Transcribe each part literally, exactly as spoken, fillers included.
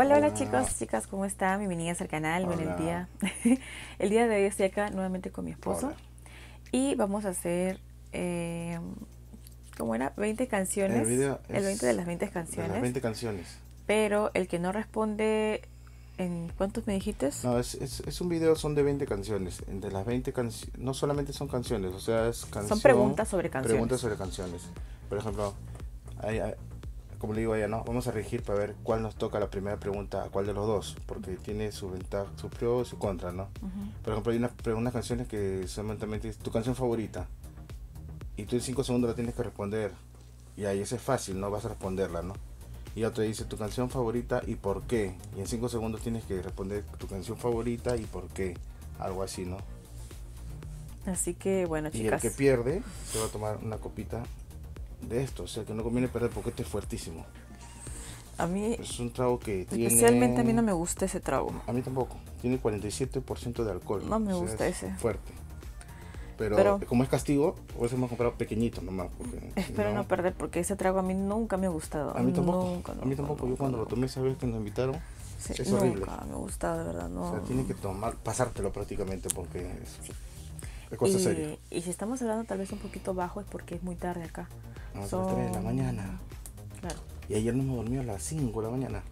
Hola, hola, hola chicos, chicas, ¿cómo están? Bienvenidas al canal, buen día. El día de hoy estoy acá nuevamente con mi esposo. Hola. Y vamos a hacer, eh, ¿cómo era? veinte canciones. El, video el veinte de las veinte canciones. De las veinte canciones. Pero el que no responde, ¿en cuántos me dijiste? No, es, es, es un video, son de veinte canciones. De las veinte canciones, no solamente son canciones, o sea, es canción, son preguntas sobre canciones. Preguntas sobre canciones. Por ejemplo, hay, hay, como le digo a ella, ¿no? Vamos a regir para ver cuál nos toca la primera pregunta, cuál de los dos, porque tiene su ventaja, su pro y su contra, ¿no? Uh-huh. Por ejemplo, hay unas, unas canciones que solamente es tu canción favorita y tú en cinco segundos la tienes que responder y ahí eso es fácil, ¿no? Vas a responderla, ¿no? Y otra dice tu canción favorita y por qué, y en cinco segundos tienes que responder tu canción favorita y por qué, algo así, ¿no? Así que, bueno, chicas. Y el que pierde se va a tomar una copita de esto, o sea que no conviene perder porque este es fuertísimo. A mí es un trago que tiene, especialmente a mí no me gusta ese trago. A mí tampoco, tiene cuarenta y siete por ciento de alcohol. No me o sea, gusta es ese. Fuerte. Pero, Pero como es castigo, hoy hemos comprado pequeñito nomás. Porque, espero no, no perder porque ese trago a mí nunca me ha gustado. A mí tampoco. Nunca, nunca, a mí tampoco. Nunca, yo cuando nunca. Lo tomé esa vez que nos invitaron, sí, es nunca horrible. Me gusta, de verdad. No. O sea, tienes que tomar, pasártelo prácticamente porque es, sí. es cosa y, seria. Y si estamos hablando tal vez un poquito bajo es porque es muy tarde acá. A las son... tres de la mañana. Claro. Y ayer no me dormí a las cinco de la mañana.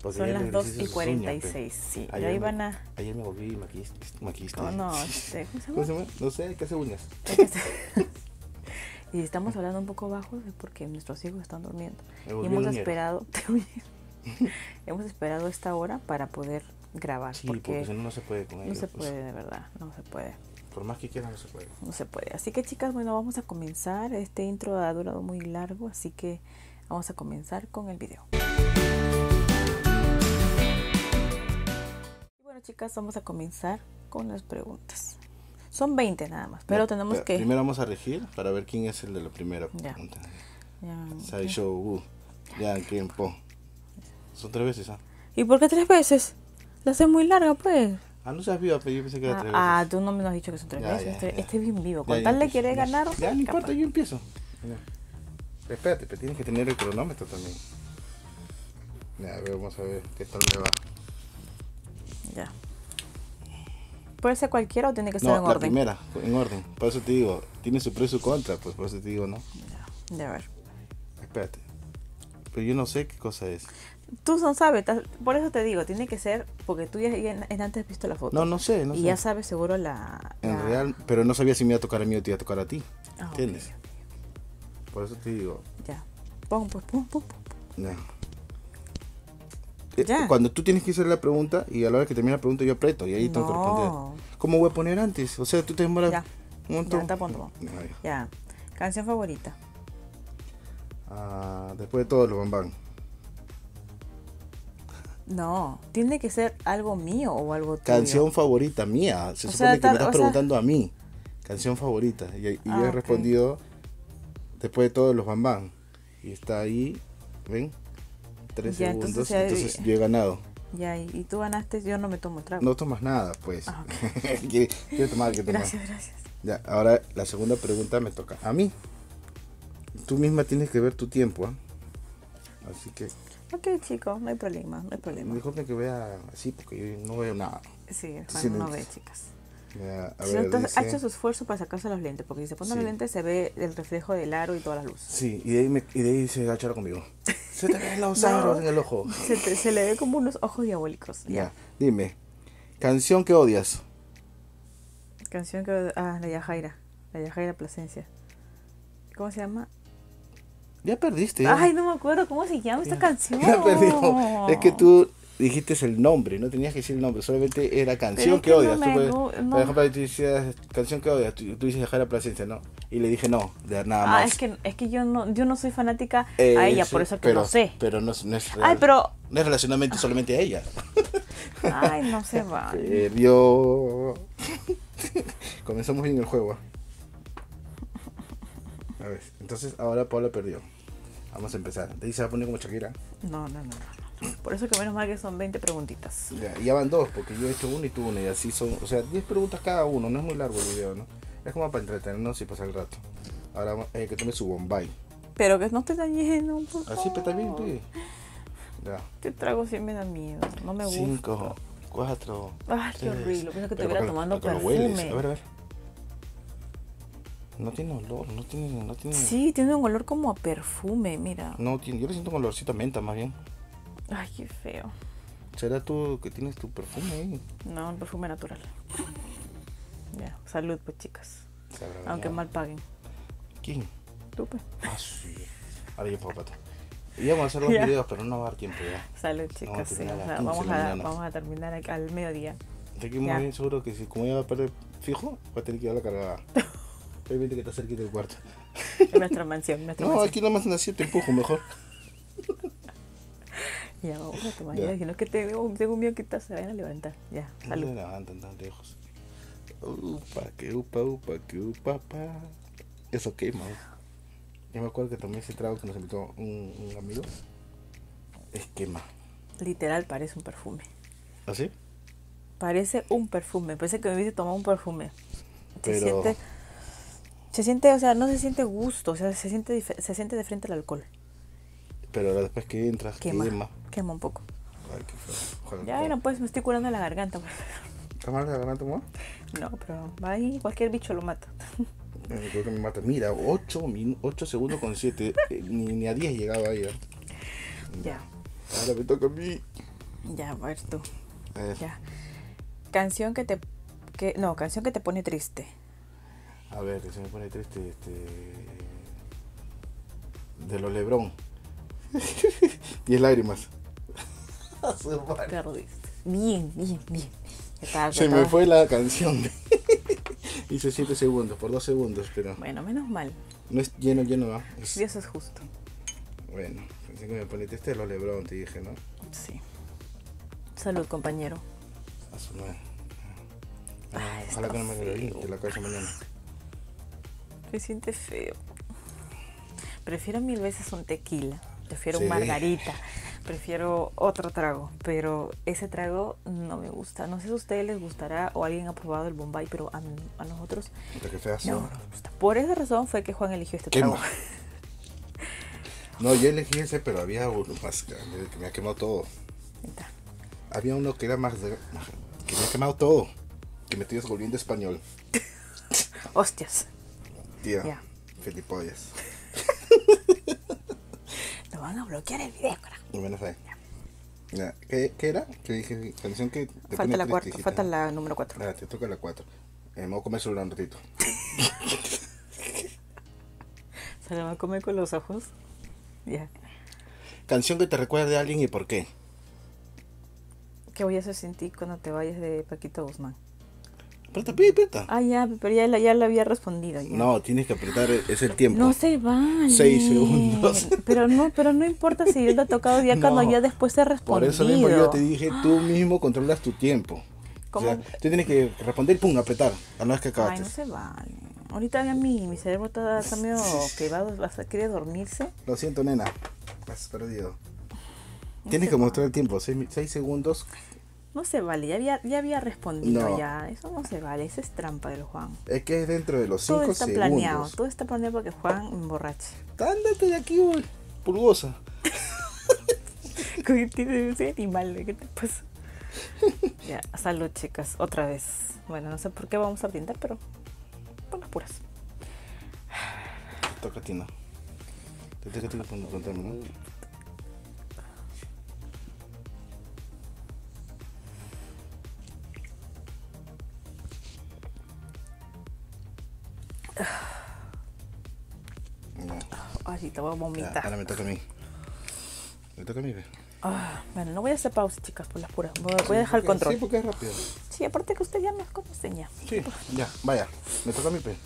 Porque son las dos y cuarenta y seis, sí. Ayer, ahí van a... ayer me volví maquillista. maquillista. No, no, este, ¿cómo se llama? No sé, ¿qué hace uñas? Y estamos hablando un poco bajo porque nuestros hijos están durmiendo. Y hemos esperado, hemos esperado esta hora para poder grabar. Sí, porque, porque si no, no se puede con ellos. No se puede, de verdad, no se puede. Por más que quieran, no se puede. No se puede. Así que, chicas, bueno, vamos a comenzar. Este intro ha durado muy largo, así que vamos a comenzar con el video. Chicas, vamos a comenzar con las preguntas. Son veinte nada más, pero ya, tenemos pero que... Primero vamos a regir para ver quién es el de la primera pregunta. Sai Shou Wu, Yan Ken Po. Son tres veces, ¿ah? ¿Y por qué tres veces? La haces muy larga, pues. Ah, no seas viva, pero yo pensé que era tres veces. Ah, tú no me has dicho que son tres ya, veces. Ya, este, ya. este es bien vivo. Con tal le quieres ganar... Ya, no importa, yo empiezo. Ya. Espérate, pero tienes que tener el cronómetro también. Ya, a ver, vamos a ver qué tal me va. Ya. ¿Puede ser cualquiera o tiene que ser no, en la orden? Primera, en orden. Por eso te digo, tiene su pro y su contra, pues por eso te digo, ¿no? Ya, ya a ver. Espérate. Pero yo no sé qué cosa es. Tú no sabes, por eso te digo, tiene que ser, porque tú ya, ya antes has visto la foto. No, no sé, no y sé. Y ya sabes seguro la... En la... real, pero no sabía si me iba a tocar a mí o te iba a tocar a ti. Oh, ¿entiendes? Okay, okay. Por eso te digo. Ya. Pum, pum, pum, pum, pum. Ya. Ya. Cuando tú tienes que hacer la pregunta y a la hora que termina la pregunta yo aprieto y ahí tengo no. que responder. ¿Cómo voy a poner antes? O sea, tú te demoras ya. un montón. Ya, está punto. No, ya. ya. ¿Canción favorita? Ah, después de todo, los bambán. No, tiene que ser algo mío o algo tuyo. Canción favorita mía. Se o supone sea, que tal, me estás preguntando sea... a mí. Canción favorita. Y, y ah, yo he okay. respondido después de todo, los bambán. Y está ahí, ¿ven? Tres ya, segundos, entonces, ya, entonces yo he ganado. Ya, y tú ganaste, yo no me tomo trago. No tomas nada, pues. Ah, okay. quiero, quiero tomar, quiero tomar. Gracias, gracias. Ya, ahora la segunda pregunta me toca a mí. Tú misma tienes que ver tu tiempo, ¿eh? Así que... Ok, chicos, no hay problema, no hay problema. Disculpen que vea así, porque yo no veo nada. Sí, Juan no ve, chicas. Ya, a si ver, entonces, dice... ha hecho su esfuerzo para sacarse los lentes, porque si se pone sí. los lentes se ve el reflejo del aro y todas las luces. Sí, y de ahí, me, y de ahí se agachará conmigo. Se te ven los aros no, en el ojo. Se, te, se le ve como unos ojos diabólicos. Ya. ya. Dime, canción que odias. Canción que odias. Ah, la Yajaira. La Yajaira Plasencia. ¿Cómo se llama? Ya perdiste. Ya. Ay, no me acuerdo cómo se llama ya. esta canción. Ya perdimos. Es que tú dijiste el nombre, no tenías que decir el nombre, solamente era canción que, que odias. No me, tú puedes, no, no. Por ejemplo, tú decías canción que odias, tú, tú dices Yajaira Plasencia, ¿no? Y le dije no, de nada más. Ah, es que, es que yo, no, yo no soy fanática eh, a ella, sí, por eso que pero, no sé. Pero no, no es, Ay, pero... no es relacionamiento solamente a ella. Ay, no se va. Perdió. Comenzamos bien el juego. A ver, entonces ahora Paula perdió. Vamos a empezar. ¿Te dice, se va a poner como Shakira? No, no, no, no. Por eso que menos mal que son veinte preguntitas. Ya, ya van dos, porque yo he hecho uno y tú uno, y así son, o sea, diez preguntas cada uno, no es muy largo el video, ¿no? Es como para entretenernos y pasar el rato. Ahora eh, que tome su Bombay. Pero que no esté tan lleno, por favor. Así está bien, pide. Ya. Te trago sí me da miedo. No me gusta. Cinco, cuatro. Ay, qué horrible. Pienso que estuviera tomando perfume. A ver, a ver. No tiene olor, no tiene, no tiene... Sí, tiene un olor como a perfume, mira. No, tiene, yo le siento un olorcito a menta más bien. Ay, qué feo. ¿Será tú que tienes tu perfume ahí? No, un perfume natural. Ya, salud pues, chicas. Aunque mal paguen. ¿Quién? Tú pues. Ah, sí. Ahora yo puedo patar. Íbamos a hacer los videos, pero no va a dar tiempo ya. Salud, chicas. Sí, o sea, vamos, a, vamos a terminar al, al mediodía. Estoy muy bien seguro que si como ella va a perder fijo, va a tener que ir a la cargada. Obviamente que está cerquita del cuarto. En nuestra mansión, en nuestra no, mansión. Aquí nomás en la siete empujo mejor. Ya, vamos a tomar ya. No es que te, tengo miedo que te, se vayan a levantar. Ya, salud. No se levantan tan lejos. Upa, que upa, upa, que upa, pa. Eso quema. Yo me acuerdo que tomé ese trago que nos invitó un, un amigo. Es quema. Literal parece un perfume. ¿Ah, sí? Parece un perfume. Parece que me hubiese tomado un perfume. Pero... Se siente... Se siente, o sea, no se siente gusto, o sea, se siente, se siente de frente al alcohol. Pero ahora después que entras, quema. Quema, quema un poco. Ay, qué feo. Ojalá ya, era, pues, me estoy curando la garganta. ¿Está mal la garganta, mamá? No, pero va ahí, cualquier bicho lo mata. Eh, creo que me mata. Mira, ocho segundos con siete. eh, ni, ni a diez llegaba ahí. Ya. Ahora me toca a mí. Ya, a ver tú. A ver. Ya. Canción que te... Que, no, canción que te pone triste. A ver, que se me pone triste, este... De los Lebron. Diez lágrimas. Bien, bien, bien. Estaba, se estaba... me fue la canción. Hice siete segundos, por dos segundos, pero... Bueno, menos mal. No es lleno, lleno, va. Es... Dios es justo. Bueno, pensé que me pone triste de los Lebron, te dije, ¿no? Sí. Salud, compañero. A su madre. Ay, ojalá que no me reviente la casa mañana. Me siente feo. Prefiero mil veces un tequila, prefiero sí. un margarita, prefiero otro trago, pero ese trago no me gusta. No sé si a ustedes les gustará o alguien ha probado el Bombay, pero a, mí, a nosotros no nos gusta. Por esa razón fue que Juan eligió este Quema. trago. No, yo elegí ese, pero había uno más que me ha quemado todo. Entra. Había uno que era más, de, más que me ha quemado todo, que me estoy volviendo español. Hostias. Tía, yeah. Felipollas. Nos van a bloquear el video, carajo. Bueno, fue. Yeah. ¿Qué, ¿Qué era? Te dije, canción que... Te falta, la cuarta, falta la número cuatro. Ah, te toca la cuatro. Eh, me voy a comer solo un ratito. ¿Se la va a comer con los ojos? Ya. Yeah. Canción que te recuerde a alguien y por qué. ¿Qué voy a hacer sin ti cuando te vayas, de Paquito Guzmán? Aprieta, aprieta. Ah, ya, pero ya la, ya la había respondido. Ya. No, tienes que apretar, es el tiempo. No se vale. Seis segundos. Pero no, pero no importa si yo lo he tocado ya no, cuando ya después se ha respondido. Por eso mismo yo te dije, tú mismo controlas tu tiempo. ¿Cómo? O sea, tú tienes que responder y pum, apretar, a no es que acabaste. Ay, no se vale. Ahorita a mí, mi cerebro está, está medio que va, va, quiere dormirse. Lo siento, nena, has perdido. No tienes que va. mostrar el tiempo, seis, seis segundos. No se vale, ya había, ya había respondido no. ya. Eso no se vale, esa es trampa del Juan. Es que es dentro de los cinco segundos. Todo está planeado, todo está planeado para que Juan emborrache. Ándate de aquí, pulgosa. Ese animal, ¿qué te pasa? Ya, salud, chicas, otra vez. Bueno, no sé por qué vamos a brindar, pero por las puras. Toca a ti, ¿no? Te toca a ti cuando contamos, ¿no? Ay, te voy a vomitar. Ya, ahora me toca a mí. Me toca a mí, ve. Ah, bueno, no voy a hacer pausa, chicas, por las puras. Voy, sí, voy a dejar porque, el control. Sí, porque es rápido. Sí, aparte que ustedes ya me conocen ya. Sí, ya, vaya. Me toca a mí, pe. Ay,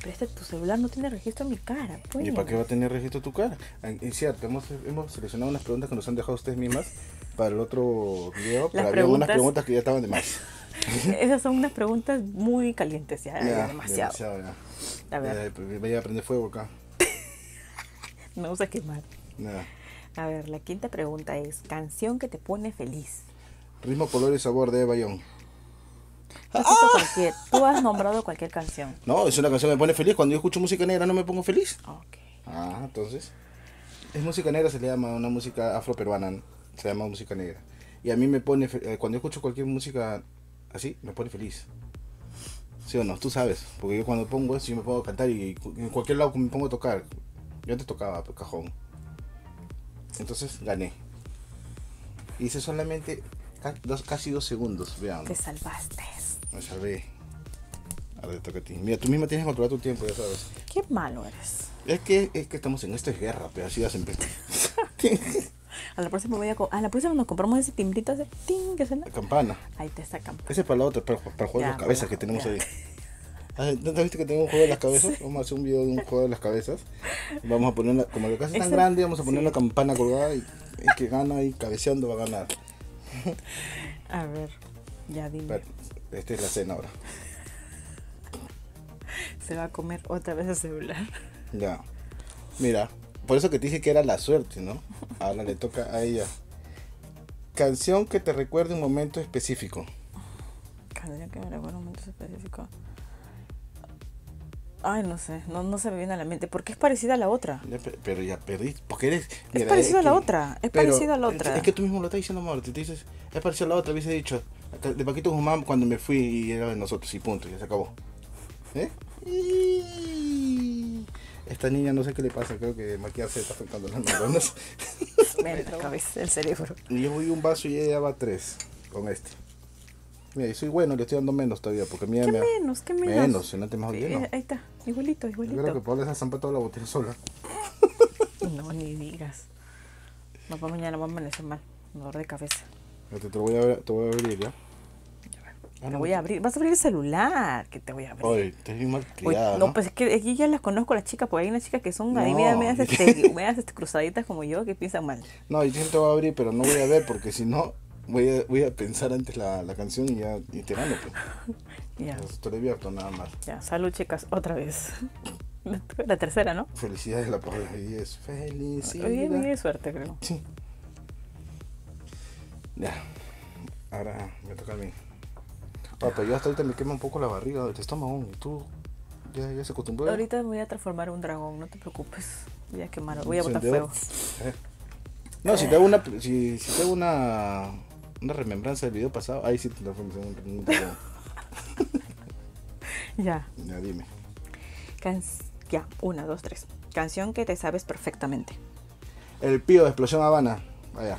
pero este tu celular no tiene registro en mi cara, pues. ¿Y para qué va a tener registro tu cara? Es cierto, hemos, hemos seleccionado unas preguntas que nos han dejado ustedes mismas para el otro video. Pero había unas preguntas que ya estaban de más. Esas son unas preguntas muy calientes ya, ya demasiado. demasiado ya. A ver. Eh, voy a prender fuego acá. Me gusta quemar. No. A ver, la quinta pregunta es: canción que te pone feliz. Ritmo, color y sabor de Bayón. ¡Ah! Cualquier, tú has nombrado cualquier canción. No, es una canción que me pone feliz. Cuando yo escucho música negra no me pongo feliz. Ok. Ah, entonces. Es música negra, se le llama una música afroperuana, se llama música negra. Y a mí me pone, eh, cuando escucho cualquier música así, me pone feliz. ¿Sí o no? Tú sabes, porque yo cuando pongo eso, yo me pongo a cantar y, y en cualquier lado me pongo a tocar. Yo antes tocaba cajón. Entonces gané. Hice solamente ca dos, casi dos segundos, veamos. Te salvaste. Me salvé. Ahora te toca a ti. Mira, tú misma tienes que controlar tu tiempo, ya sabes. Qué malo eres. Es que, es que estamos en esta es guerra, pero así hacen. A la próxima voy a, a la próxima nos compramos ese timbrito, ese ting que suena. La campana. Ahí te está campana. Ese es para la otra, para, para jugar las cabezas que tenemos ya. Ahí. ¿No te viste que tenemos un juego de las cabezas? Sí. Vamos a hacer un video de un juego de las cabezas. Vamos a poner, una, como la casa es tan grande, vamos a poner sí. una campana colgada y el que gana y cabeceando va a ganar. A ver, ya dime. Esta es la cena ahora. Se va a comer otra vez el celular. Ya. Mira, por eso que te dije que era la suerte, ¿no? Ahora le toca a ella. Canción que te recuerde un momento específico. Canción que me recuerde un momento específico. Ay, no sé, no, no se me viene a la mente. Porque es parecida a la otra. Ya, pero ya perdí. Porque eres. Mira, es parecida a la otra. Es parecida a la otra. Es que tú mismo lo estás diciendo, amor. Te dices, es parecida a la otra. Hubiese dicho, de Paquito Guzmán cuando me fui y era de nosotros. Y punto, ya se acabó. ¿Eh? Y... Esta niña no sé qué le pasa. Creo que maquillarse está afectando las neuronas. Me la cabeza, el cerebro. Y yo voy un vaso y ella va tres con este. Mira, y soy bueno, le estoy dando menos todavía, porque mira, ¿Qué mira, menos? ¿Qué menos? Menos, si no te más lleno. Ahí está, igualito, igualito. Yo creo que Paula se zampa toda la botella sola. No, ni digas. No, para mañana vamos a amanecer mal, dolor de cabeza. Yo te, te, lo voy a, te voy a abrir, ¿ya? Ah, te no, voy a abrir, vas a abrir el celular, que te voy a abrir. Oye, te vi mal criada, Oye, no, no, pues es que aquí ya las conozco a las chicas, porque hay unas chicas que son ahí, no. mira, medias este, este, cruzaditas como yo, que piensan mal. No, yo te voy a abrir, pero no voy a ver, porque si no... Voy a, voy a pensar antes la, la canción y ya y te gano. Pues. Ya. Estoy abierto nada más. Ya, salud chicas, otra vez. La, la tercera, ¿no? Felicidades la Paula. Y es felicidad. Hoy es suerte, creo. Sí. Ya. Ahora me toca a mí. Ah, pero yo hasta ahorita me quema un poco la barriga del estómago. Y tú ya, ya se acostumbró. Ahorita me voy a transformar en un dragón, no te preocupes. Voy a quemar, voy a botar fuego. ¿Eh? No, eh. si te hago una... Si, si te hago una... Una remembranza del video pasado, ahí sí te la fuimos en un video. Ya. Ya, dime. Can ya, una, dos, tres. Canción que te sabes perfectamente. El Pío de Explosión Habana. Allá.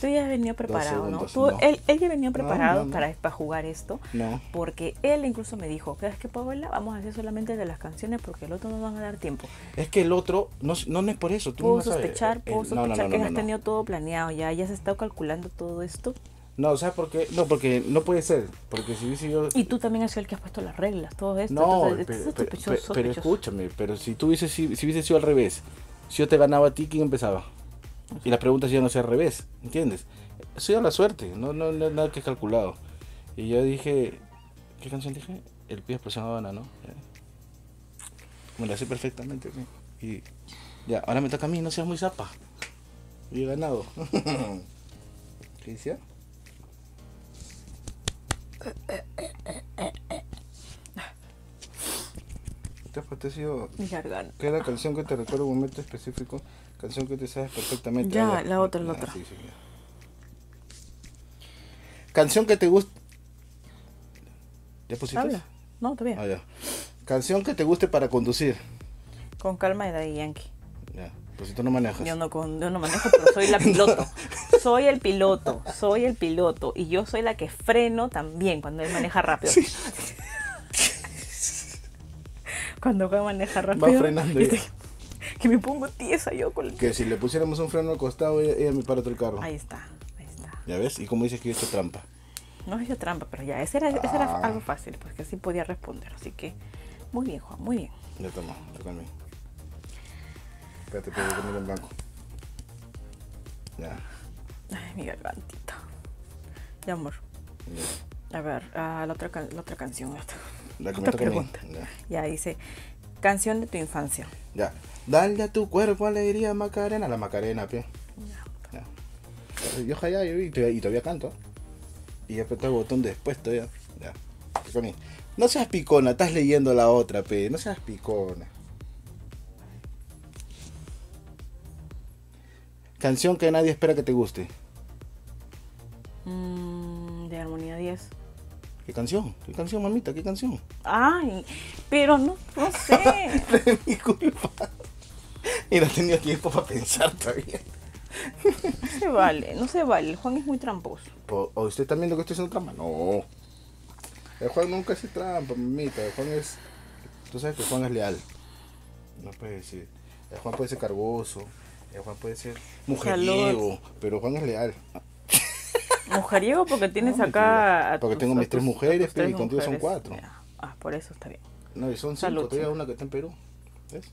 Tú ya has venido preparado, segundos, ¿no? Tú, ¿no? Él, él ya venía preparado no, no, no. Para, para jugar esto. No. Porque él incluso me dijo, ¿sabes qué, Paola? Vamos a hacer solamente de las canciones porque el otro no nos van a dar tiempo. Es que el otro, no, no, no es por eso. Tú puedo sospechar, sabes, puedo el, sospechar no, no, no, que no, no, has tenido no. todo planeado ya. Ya se ha estado calculando todo esto. No, ¿sabes por qué? No, porque no puede ser. Porque si, si yo... Y tú también has sido el que has puesto las reglas, todo esto. No, entonces, pero, esto es sospechoso, pero, pero sospechoso. Escúchame, pero si tú hubiese, si, si hubiese sido al revés, si yo te ganaba a ti, ¿quién empezaba? Y las preguntas ya no sea al revés, ¿entiendes? Soy a la suerte, no, no, no nada que calculado. Y yo dije, ¿qué canción dije? El Pío de Explosión Habana, ¿no? Me la sé perfectamente. Y ya, ahora me toca a mí, no seas muy zapa. Y he ganado. ¿Qué decía? ¿Te apetecido? Mi garganta. ¿Qué era la canción que te recuerda un momento específico? Canción que te sabes perfectamente. Ya, ah, la, la otra, la, la otra. Sí, sí, canción que te gusta. ¿Ya pusiste? Habla. No, todavía. Ah, ya. Canción que te guste para conducir. Con calma de Daddy Yankee. Ya. Pues si tú no manejas. Yo no, con, yo no manejo, pero soy la piloto. No. Soy el piloto. Soy el piloto. Y yo soy la que freno también cuando él maneja rápido. Sí. Cuando voy a manejar rápido. Va frenando. Que me pongo tiesa yo con el... Que si le pusiéramos un freno al costado, ella, ella me para todo el carro. Ahí está, ahí está. ¿Ya ves? Y como dices que yo he hecho trampa. No he hecho trampa, pero ya, ese era, ah. ese era algo fácil, porque así podía responder. Así que, muy bien, Juan, muy bien. Ya toma, toca a mí. Espérate, puedo poner en blanco. Ya. Ay, mi gargantita. Ya, amor. Ya. A ver, uh, la, otra, la otra canción. Esta. La que otra me pregunta. Ya. Ya, dice... Canción de tu infancia. Ya. Dale a tu cuerpo alegría, Macarena. La Macarena, pie. Ya. Ya. Yo ya, yo, y, todavía, y todavía canto. Y ya apretó el botón después todavía. Ya. No seas picona, estás leyendo la otra, pe. No seas picona. Canción que nadie espera que te guste. Mm, de Armonía diez. ¿Qué canción? ¿Qué canción, mamita? ¿Qué canción? Ay, pero no, no sé. De mi culpa. Mira, tenía tiempo para pensar todavía. No se vale, no se vale. Juan es muy tramposo. ¿O usted también lo que estoy haciendo trampa? No. El Juan nunca hace trampa, mamita. El Juan es... Tú sabes que el Juan es leal. No puedes decir. El Juan puede ser cargoso. El Juan puede ser mujeriego. Pero Juan es leal. Mujeriego porque tienes no, acá... Porque tus, tengo mis tres mujeres, pero y contigo mujeres. Son cuatro. Ah, por eso está bien. No, y son Salud, cinco. Todavía una que está en Perú. ¿Ves?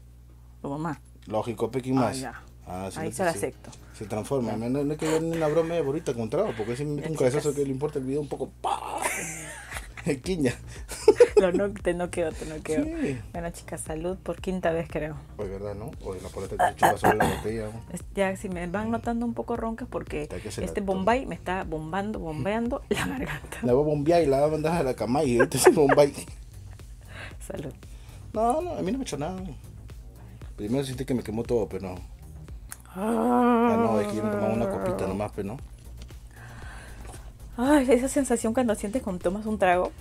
Tu mamá. Lógico, Pequín más. Ah, ah, sí, ahí se la acepto. Se transforma. No, no, no hay que ver ni una broma de bonita contrado, porque si me mete un cabezazo que le importa el video un poco. ¡Pah! Quiña. No, no, te no quedo, te no quedo. Sí. Bueno, chicas, salud por quinta vez, creo. Pues, ¿verdad, no? Oye, la paleta que chupa sobre la botella. Ya, si me van notando un poco roncas porque este Bombay me está bombando, bombeando la garganta. La voy a bombear y la voy a mandar a la cama y ahorita es Bombay. Salud. No, no, a mí no me echó nada. Primero sentí que me quemó todo, pero no. Ah, no, es que yo me tomaba una copita nomás, pero no. Ay, esa sensación cuando sientes cuando tomas un trago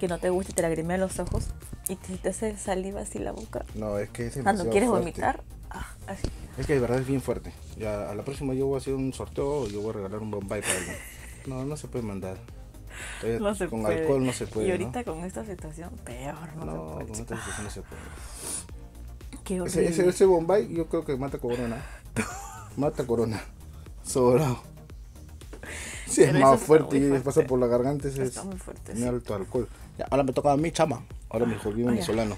que no te gusta y te lagrimean los ojos y te, te hace saliva así la boca. No, es que es demasiado cuando quieres fuerte. Vomitar, ah, así. Es que de verdad es bien fuerte. Ya, a la próxima yo voy a hacer un sorteo y yo voy a regalar un Bombay para alguien. No, no se puede mandar. Todavía no se con puede. Alcohol no se puede. Y ahorita, ¿no? Con esta situación, peor. No, no se puede, con esta situación no se puede. Qué horrible. Ese, ese, ese Bombay yo creo que mata corona. Mata corona. Sobrado. Sí, pero es más fuerte y les pasa por la garganta. Ese está es muy fuerte. Muy sí. Alto alcohol. Ya, ahora me toca a mí, chama. Ahora me volví venezolano.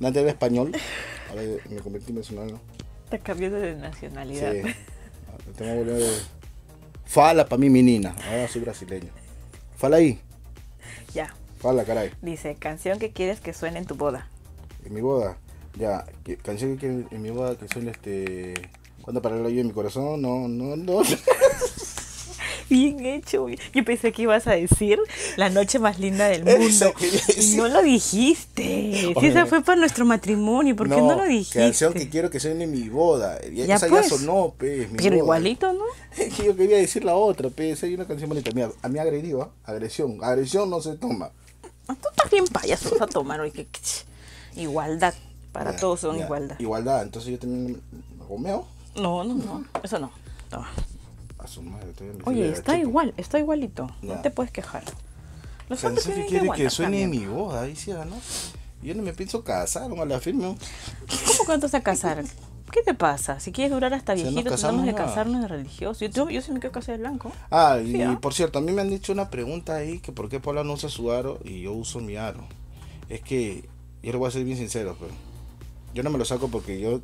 Antes era español. Ahora me convertí en venezolano. Estás cambiando de nacionalidad. Sí. Tengo que volver. Fala para mí, mi nina. Ahora soy brasileño. Fala ahí. Ya. Fala, caray. Dice, canción que quieres que suene en tu boda. En mi boda. Ya. Canción que quieres en mi boda que suene este... Cuando paré la lluvia en mi corazón, no, no, no. Bien hecho. Yo pensé que ibas a decir la noche más linda del mundo. No lo dijiste. Si esa fue para nuestro matrimonio. ¿Por qué no, no lo dijiste? Canción que quiero que suene en mi boda. Ya, ya esa pues. Ya sonó, pe, mi pero boda. Igualito, ¿no? Yo quería decir la otra, pe. Hay una canción bonita. Mira, a mí agredió, ¿eh? Agresión. Agresión no se toma. Tú estás bien payaso a tomar hoy. Igualdad. Para ya, todos son ya. Igualdad. Igualdad. Entonces yo también me gomeo. No, no, no, eso no. No. A su madre, oye, está chico. Igual, está igualito. Ya. No te puedes quejar. Los otros tienen que quiere que suene también. Mi boda, ahí sí, ¿no? Yo no me pienso casar, no la firme. ¿Cómo cuánto vas a casar? ¿Qué te pasa? Si quieres durar hasta viejito, tratamos de casarnos de religioso. Yo, yo sí me quiero casar de blanco. Ah, y, sí, ¿eh? Y por cierto, a mí me han dicho una pregunta ahí, que por qué Paula no usa su aro y yo uso mi aro. Es que, yo lo voy a ser bien sincero, pero yo no me lo saco porque yo...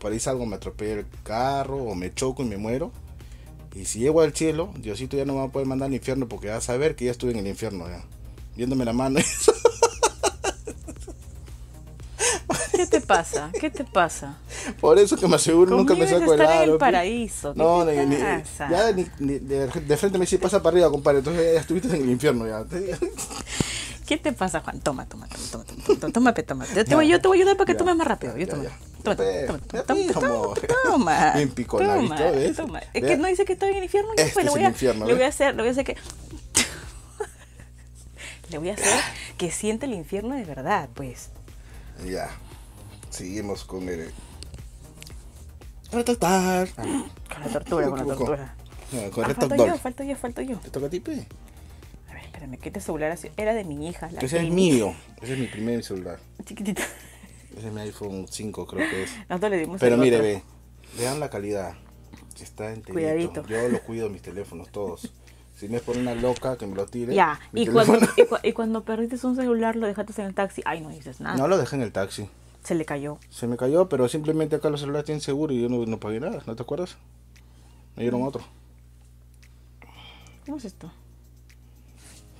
Por ahí salgo, me atropello el carro o me choco y me muero. Y si llego al cielo, Diosito ya no me va a poder mandar al infierno porque va a saber que ya estuve en el infierno ya. Viéndome la mano. ¿Qué te pasa? ¿Qué te pasa? Por eso que me aseguro nunca me saco el aro. En el paraíso. No, ni, ni, ya ni, ni, de, de frente me dice pasa para arriba, compadre. Entonces ya estuviste en el infierno ya. ¿Qué te pasa, Juan? Toma, toma, toma, toma, toma, toma, toma. Yo te voy, yo te voy a ayudar para que ya, tomes más rápido. Yo tomo. Toma, toma, toma, toma, toma. Bien picón, toma, toma. Es que no dice que estoy en el infierno. Yo este pues, le voy a, infierno, le voy a hacer, le voy a hacer que, le voy a hacer que sienta el infierno de verdad, pues. Ya. Seguimos con el. Con la tortura, con la tortura, con la tortura. Falto yo, falto yo, falto yo. ¿Te toca a ti, pe? Me quité el celular así. Era de mi hija. Ese es mío. Ese es mi primer celular. Chiquitito. Ese es mi iPhone cinco, creo que es. Nosotros le dimos. Pero mire, ve. Vean la calidad. Está enterito. Cuidadito. Yo lo cuido mis teléfonos todos. Si me pone una loca que me lo tire. Ya. Y cuando, y, cu y cuando perdiste un celular, lo dejaste en el taxi. Ay, no dices nada. No lo dejé en el taxi. Se le cayó. Se me cayó, pero simplemente acá los celulares tienen seguro y yo no, no pagué nada. ¿No te acuerdas? Me dieron otro. ¿Cómo es esto?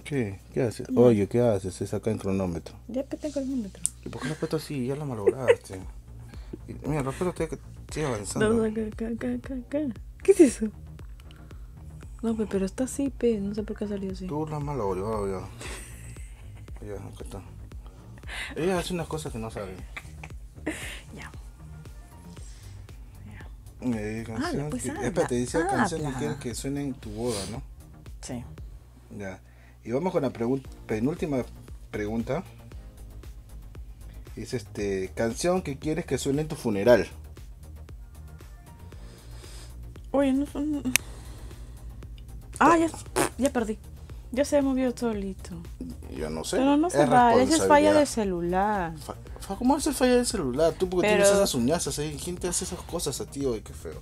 ¿Qué? ¿Qué haces? Oye, ¿qué haces? Es acá en cronómetro. Ya que tengo el cronómetro. ¿Y por qué lo has puesto así? Ya lo malograste. Mira, lo puedo que sigue avanzando. No, acá, acá, acá, acá. ¿Qué es eso? No, pe, pero está así, pe. No sé por qué ha salido así. Tú lo has malogrado ya. Ya, acá está. Ella hace unas cosas que no sabe. Ya. Ya. Eh, canciones ah, pues que, espérate, dice ah, canciones habla. que quieres que suenen en tu boda, ¿no? Sí. Ya. Y vamos con la pregunta, penúltima pregunta. Dice, este, canción que quieres que suene en tu funeral. Oye, no son... Ah, ya, ya perdí. Ya se movió solito. Yo no sé. Pero no se vale, eso es falla de celular. Fa ¿Cómo es el falla de celular? Tú porque Pero... tienes esas uñazas ahí. ¿Quién te hace esas cosas a ti hoy? Qué feo.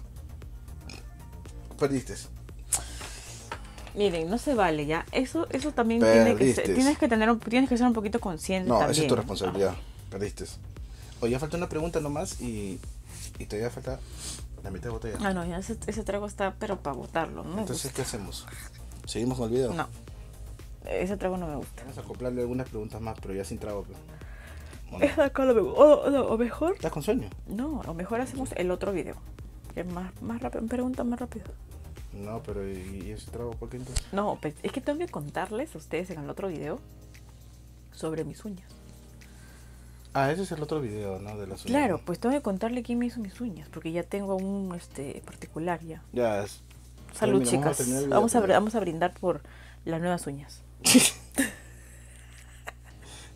Perdiste. Miren, no se vale ya. Eso, eso también tiene que ser, tienes que tener, tienes que ser un poquito consciente. No, también. Esa es tu responsabilidad. Ah. Perdiste. Oye, ya falta una pregunta nomás y, y todavía falta la mitad de botella. Ah, no, ya ese, ese trago está, pero para botarlo. No Entonces, ¿qué hacemos? ¿Seguimos con el video? No. Ese trago no me gusta. Vamos a acoplarle algunas preguntas más, pero ya sin trago. Bueno. O, o, o mejor... ¿Estás con sueño? No, o mejor hacemos el otro video. Que es más, más rápido, preguntas más rápido. No, pero ¿y, y ese trago por qué entonces? No, pues, es que tengo que contarles a ustedes en el otro video sobre mis uñas. Ah, ese es el otro video, ¿no? De las uñas. Claro, pues tengo que contarle quién me hizo mis uñas, porque ya tengo un este, particular ya. Ya es. Salud, sí, mira, chicas. Vamos a, vamos, a, vamos a brindar por las nuevas uñas.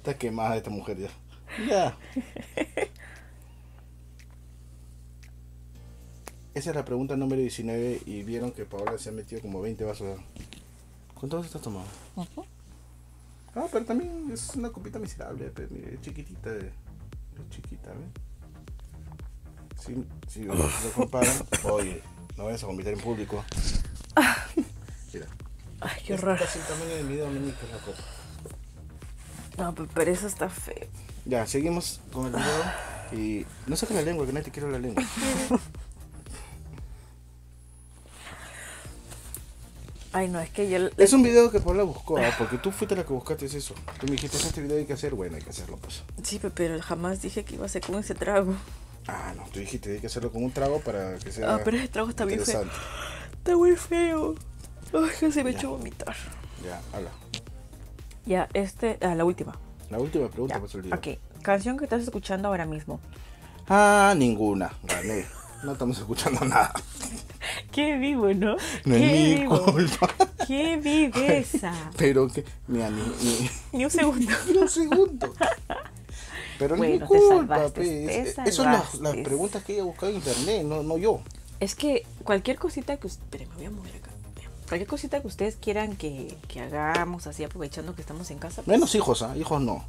Está quemada esta mujer ya. Ya. Esa es la pregunta número diecinueve y vieron que Paola se ha metido como veinte vasos de agua. ¿Cuántos estás tomando? Uh-huh. Ah, pero también es una copita miserable, pero mire, es chiquitita, es chiquita, ¿ves? Si, si lo comparan, oye, no vayas a vomitar en público. Mira. Ay, qué horror. Es el tamaño de mi dominio que es la copa. No, pero eso está feo. Ya, seguimos con el video y no saques la lengua, que nadie te quiere la lengua. Ay, no, es que yo... Es un video que Paola buscó, ¿eh? Porque tú fuiste la que buscaste eso. Tú me dijiste, este video hay que hacer, bueno, hay que hacerlo, pues. Sí, pero jamás dije que iba a ser con ese trago. Ah, no, tú dijiste, hay que hacerlo con un trago para que sea... Ah, pero ese trago está bien feo. Está muy feo. Ay, que se me echó vomitar. Ya, habla. Ya, este... Ah, la última. La última pregunta, pues, el día. Ok, canción que estás escuchando ahora mismo. Ah, ninguna, gané. No estamos escuchando nada. Qué vivo, ¿no? No es mi culpa. Qué viveza. Pero que... Mira, ni, ni, ni un segundo. Ni un segundo. Pero bueno, no es mi culpa. Salvaste, es, esas son las, las preguntas que ella buscaba en internet, no, no yo. Es que cualquier cosita que... Espera, me voy a mover acá. Cualquier cosita que ustedes quieran que, que hagamos, así aprovechando que estamos en casa. Pues... Menos hijos, ¿ah? ¿Eh? Hijos no.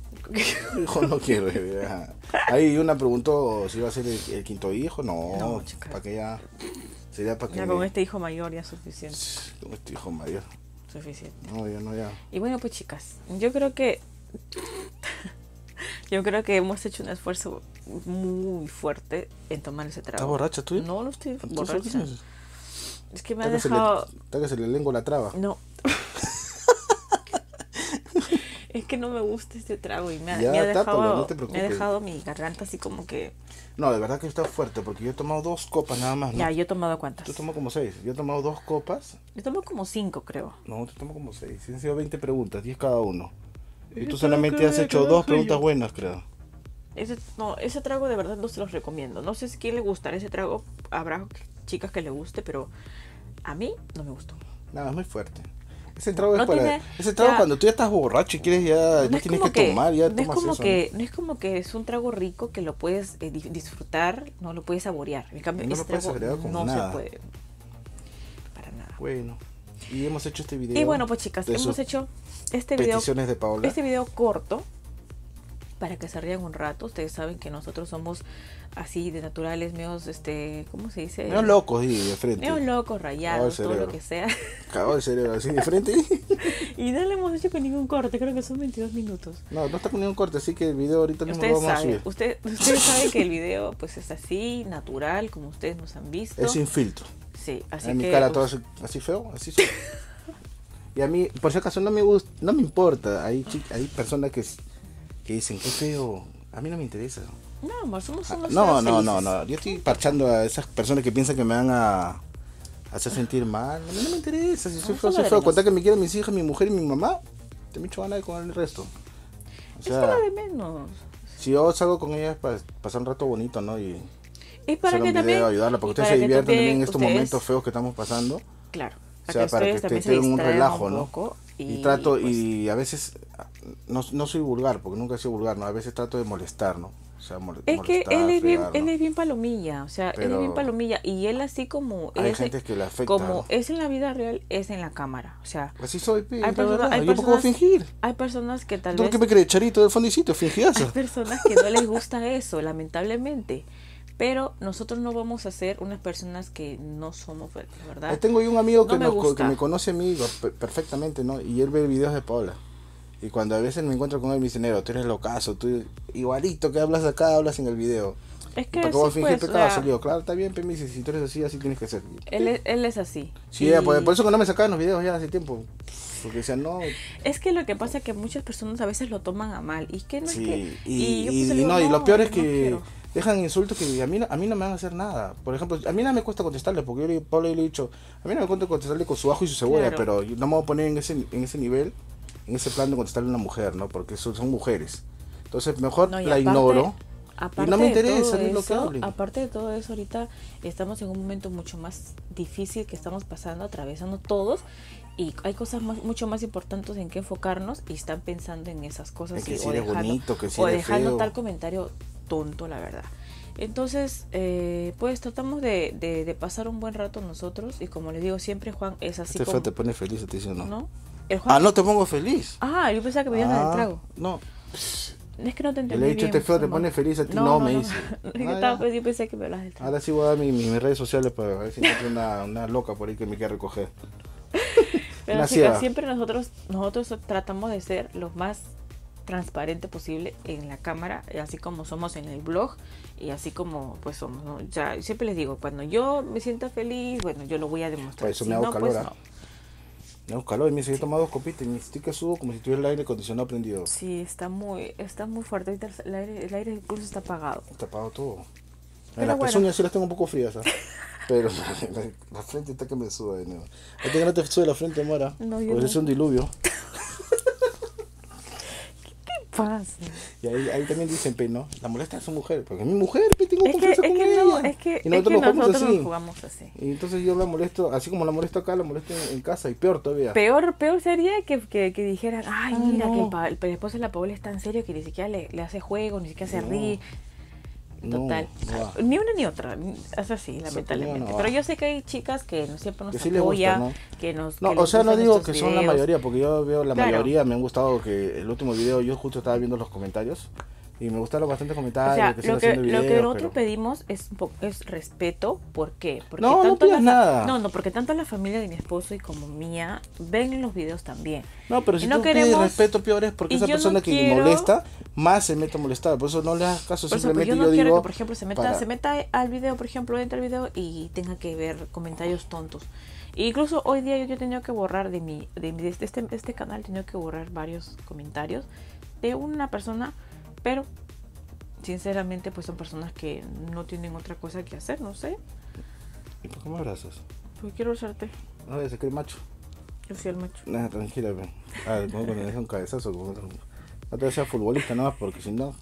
Hijos no quiero. Ya. Ahí una preguntó si iba a ser el, el quinto hijo. No, no para que ya... Sería para que... Ya con este hijo mayor ya es suficiente. Con este hijo mayor. Suficiente. No, ya no, ya. Y bueno, pues chicas, yo creo que... yo creo que hemos hecho un esfuerzo muy fuerte en tomar ese trago. ¿Estás borracha tú? No, no estoy borracha. Es que me ha dejado... Está que se le lengua la traba. No. Es que no me gusta este trago y me ha, ya, me ha dejado... Tápalo, no te preocupes. Me ha dejado mi garganta así como que... No, de verdad que está fuerte porque yo he tomado dos copas nada más. ¿No? Ya, yo he tomado ¿cuántas? Tú tomas como seis. Yo he tomado dos copas. Yo tomo como cinco, creo. No, tú tomas como seis. Han sido veinte preguntas, diez cada uno. Y tú solamente has hecho dos preguntas buenas, creo. Ese, no, ese trago de verdad no se los recomiendo. No sé si a quién le gustará ese trago. Habrá... chicas que le guste, pero a mí no me gustó. No, es muy fuerte. Ese trago no es para... Tiene, ese trago ya, cuando tú ya estás borracho y quieres ya... No ya tienes que, que tomar, ya no tomas es como eso, que, ¿no? No es como que es un trago rico que lo puedes eh, disfrutar, no lo puedes saborear. En cambio, no ese lo puedes saborear con no nada. Se puede. Para nada. Bueno, y hemos hecho este video. Y bueno, pues chicas, hemos hecho este video... Peticiones de Paola. Este video corto, para que se rían un rato. Ustedes saben que nosotros somos así de naturales, medios, este, ¿cómo se dice? Medios locos, sí, de frente. Medios locos, rayados, todo lo que sea. Cagado el cerebro, así de frente. Y no lo hemos hecho con ningún corte, creo que son veintidós minutos. No, no está con ningún corte, así que el video ahorita no lo vamos sabe, a subir. Usted, ustedes saben que el video pues es así, natural, como ustedes nos han visto. Es sin filtro. Sí, así en que... En mi cara todo así, así feo, así soy. Y a mí, por si acaso, no me gusta, no me importa. Hay, hay personas que... que dicen, qué feo, a mí no me interesa. No, amor, somos unos No, no, no, no, yo estoy parchando a esas personas que piensan que me van a hacer sentir mal. A mí no me interesa, si soy feo, soy feo. Contar que me quieran mis hijas, mi mujer y mi mamá, te me echo ganas con el resto. O sea, es lo de menos. Si yo salgo con ellas, pasar un rato bonito, ¿no? Y... Es para que también ayudarla, porque ustedes se diviertan también, también en estos ustedes, momentos feos que estamos pasando. Claro. O sea, para que ustedes tengan un relajo, un poco, ¿no? Y, y trato, pues, y a veces, no, no soy vulgar, porque nunca he sido vulgar, ¿no? A veces trato de molestar, ¿no? O sea, mol, es molestar, que él es, fregar, bien, ¿no? Él es bien palomilla, o sea, pero él es bien palomilla, y él así como... Hay es, gente que le afecta. Como es en la vida real, es en la cámara, o sea... Así soy, hay personas, hay yo puedo fingir. Hay personas que tal vez... ¿Tú qué me crees, Charito, del fondicito, fingiazo? Hay personas que no les gusta eso, lamentablemente. Pero nosotros no vamos a ser unas personas que no somos, ¿verdad? Tengo yo un amigo que, no nos, me, que me conoce a mí perfectamente, ¿no? Y él ve videos de Paola. Y cuando a veces me encuentro con él, me dice, Nero, tú eres locazo, tú igualito que hablas acá, hablas en el video. Es que así fue. Pues, claro, claro, está bien, pero me dice, si tú eres así, así tienes que ser. Él es, él es así. Sí, y... ya, por, por eso que no me sacaban los videos ya hace tiempo. Porque o sea, no... Es que lo que pasa es que muchas personas a veces lo toman a mal. Y que no sí, es que... Y, y, yo, pues, y, digo, no, no, y lo peor es no que... Quiero. Dejan insultos que a mí, a mí no me van a hacer nada. Por ejemplo, a mí no me cuesta contestarle, porque yo le, Pablo le he dicho, a mí no me cuesta contestarle con su ajo y su cebolla, claro. Pero yo no me voy a poner en ese, en ese nivel, en ese plan de contestarle a una mujer, ¿no? Porque son, son mujeres. Entonces, mejor no, la aparte, ignoro aparte y no me interesa ni lo que hablen. Aparte de todo eso, ahorita estamos en un momento mucho más difícil que estamos pasando, atravesando todos. Y hay cosas más, mucho más importantes en que enfocarnos y están pensando en esas cosas. Es que y, si o dejando, bonito, que si o dejando feo. Tal comentario tonto, la verdad. Entonces, eh, pues tratamos de, de, de pasar un buen rato nosotros. Y como les digo siempre, Juan es así. Este como... te pone feliz, te dice no. ¿No? ¿El Juan? Ah, no te pongo feliz. Ah, yo pensaba que me iban ah, al trago. No. Es que no te entendí. Le he dicho, este feo te pone feliz a ti. No, no, no me no. dice. Ah, pues, yo pensé que me hablas del trago. Ahora sí voy a dar mi, mi, mis redes sociales para ver si encuentro una, una loca por ahí que me quiera recoger. Pero chicas, siempre nosotros nosotros tratamos de ser los más transparente posible en la cámara, así como somos en el blog y así como pues somos, ¿no? Ya siempre les digo, cuando yo me sienta feliz, bueno, yo lo voy a demostrar. Por eso si me hago no, calor, pues, no. Me hago calor y me dice, sí. Yo he tomado dos copitas y me estoy que subo como si tuviera el aire acondicionado prendido. Sí, está muy está muy fuerte, el aire, el aire incluso está apagado. Está apagado todo. Pero las bueno. Pezuñas sí las tengo un poco frías, ¿sabes? Pero la, la, la frente está que me suda de nuevo. Hay que no te sube la frente, Mara, no, porque no. Es un diluvio. Pasa. Y ahí, ahí también dicen, pe, ¿no? La molesta a su mujer, porque es mi mujer, pe, tengo es confianza que, con es que ella. No, es que, y nosotros, es que nos jugamos, nosotros así. Nos jugamos así. Y entonces yo la molesto, así como la molesto acá, la molesto en, en casa, y peor todavía. Peor peor sería que, que, que dijeran, ay, ay mira, no. Que el, el esposo de la Paola es tan serio que ni siquiera le, le hace juego, ni siquiera se no. ríe. Total. No, no. Ni una ni otra. Es así, lamentablemente. No, pero yo sé que hay chicas que siempre nos sí apoyan, ¿no? Que nos... No, que o sea, no digo que videos. Son la mayoría, porque yo veo la claro. mayoría, me han gustado que el último video, yo justo estaba viendo los comentarios, y me gustaron bastantes comentarios. O sea, lo, que, videos, lo que nosotros pero... pedimos es, un poco, es respeto. ¿Por qué? Porque no, tanto no pidas la, nada. No, no, porque tanto la familia de mi esposo y como mía ven los videos también. No, pero si no tú queremos, pides respeto, peor es porque esa persona no que quiero, molesta, más se mete a molestar. Por eso no le hagas caso, eso, simplemente yo, no yo digo... Yo no quiero que, por ejemplo, se meta, para... se meta al video, por ejemplo, entra al video y tenga que ver comentarios tontos. E incluso hoy día yo, yo he tenido que borrar de mi... De, mi, de este, de este canal he tenido que borrar varios comentarios de una persona... Pero, sinceramente, pues son personas que no tienen otra cosa que hacer, no sé. ¿Y por qué me abrazas? Porque quiero abrazarte. No, es que el macho. Yo soy el macho. Nah, tranquila, ven. A ver, como cuando dejas un cabezazo. Como... No te seas futbolista nada más, porque si no...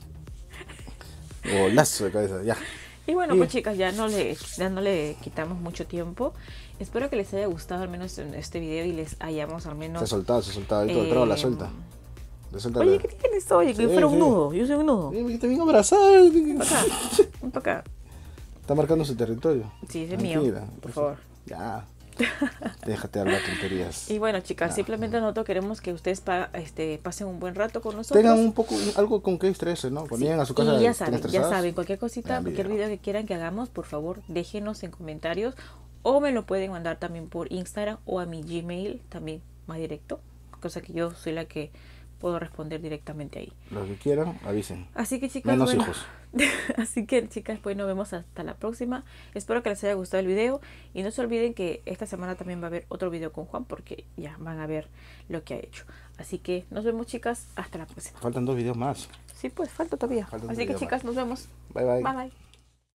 Golazo de cabeza, ya. Y bueno, sí. Pues chicas, ya no, le, ya no le quitamos mucho tiempo. Espero que les haya gustado al menos este video y les hayamos al menos... Se ha soltado, se ha soltado. Ahí todo el trago la suelta. Oye, ¿qué tienes hoy? Que sí, yo fuera sí. un nudo, yo soy un nudo. Sí, te vengo a abrazar. Ven para acá, ven para acá. Está marcando su territorio. Sí, es mío, por favor. Ya, déjate hablar tonterías. Y bueno, chicas, ya. Simplemente nosotros queremos que ustedes pa, este, pasen un buen rato con nosotros. Tengan un poco, algo con que estreses, ¿no? Cuando sí. Lleguen a su casa. Y ya saben, ya saben, cualquier cosita, Vean cualquier video. video que quieran que hagamos, por favor, déjenos en comentarios. O me lo pueden mandar también por Instagram o a mi Gmail, también más directo. Cosa que yo soy la que... puedo responder directamente ahí. Los que quieran, avisen. Así que chicas, menos bueno, hijos. Así que chicas, pues nos vemos hasta la próxima. Espero que les haya gustado el video y no se olviden que esta semana también va a haber otro video con Juan porque ya van a ver lo que ha hecho. Así que nos vemos chicas, hasta la próxima. Faltan dos videos más. Sí, pues falta todavía. Faltan Así que chicas, más. Nos vemos. Bye bye. Bye bye.